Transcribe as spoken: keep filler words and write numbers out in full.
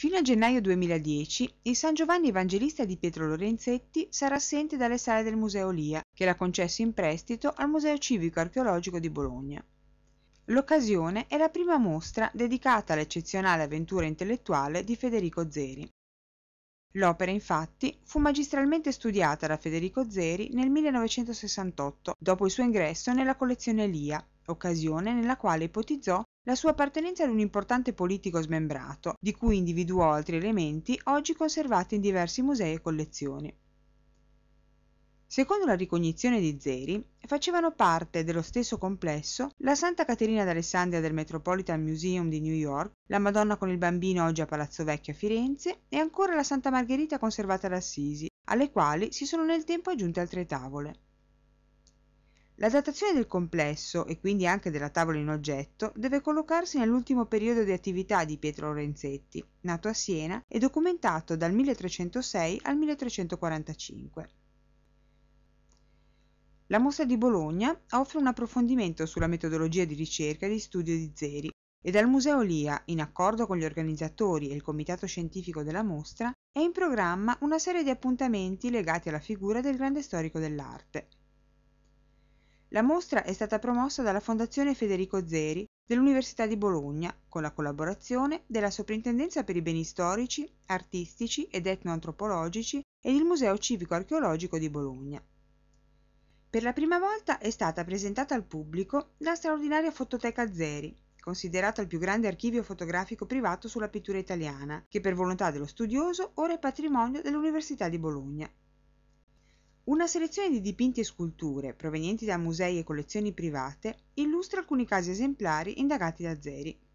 Fino a gennaio duemiladieci il San Giovanni Evangelista di Pietro Lorenzetti sarà assente dalle sale del Museo Lia, che l'ha concesso in prestito al Museo Civico Archeologico di Bologna. L'occasione è la prima mostra dedicata all'eccezionale avventura intellettuale di Federico Zeri. L'opera, infatti, fu magistralmente studiata da Federico Zeri nel millenovecentosessantotto, dopo il suo ingresso nella collezione Lia, occasione nella quale ipotizzò la sua appartenenza ad un importante politico smembrato, di cui individuò altri elementi oggi conservati in diversi musei e collezioni. Secondo la ricognizione di Zeri, facevano parte dello stesso complesso la Santa Caterina d'Alessandria del Metropolitan Museum di New York, la Madonna con il Bambino oggi a Palazzo Vecchio a Firenze e ancora la Santa Margherita conservata ad Assisi, alle quali si sono nel tempo aggiunte altre tavole. La datazione del complesso, e quindi anche della tavola in oggetto, deve collocarsi nell'ultimo periodo di attività di Pietro Lorenzetti, nato a Siena e documentato dal milletrecentosei al milletrecentoquarantacinque. La mostra di Bologna offre un approfondimento sulla metodologia di ricerca e di studio di Zeri e dal Museo Lia, in accordo con gli organizzatori e il comitato scientifico della mostra, è in programma una serie di appuntamenti legati alla figura del grande storico dell'arte. La mostra è stata promossa dalla Fondazione Federico Zeri dell'Università di Bologna, con la collaborazione della Soprintendenza per i beni storici, artistici ed etnoantropologici ed il Museo Civico Archeologico di Bologna. Per la prima volta è stata presentata al pubblico la straordinaria Fototeca Zeri, considerata il più grande archivio fotografico privato sulla pittura italiana, che per volontà dello studioso ora è patrimonio dell'Università di Bologna. Una selezione di dipinti e sculture provenienti da musei e collezioni private illustra alcuni casi esemplari indagati da Zeri.